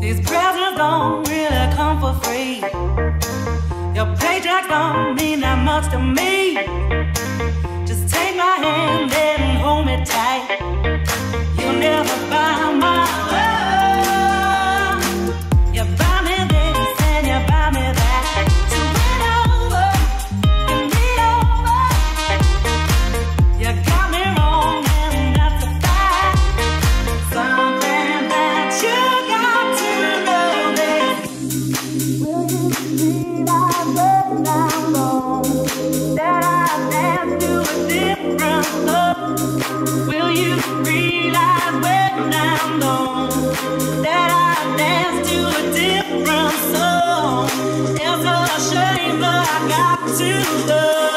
These presents don't really come for free. Your paycheck don't mean that much to me. Just take my hand and hold me tight. You'll never find my love. You buy me this and you buy me that. You win over, you need over. You got me wrong and that's a fact. Something that you got to love is. Will you believe I would not know that I danced to a different love? Will you realize when I'm gone that I danced to a different song? It's a shame that I got to love.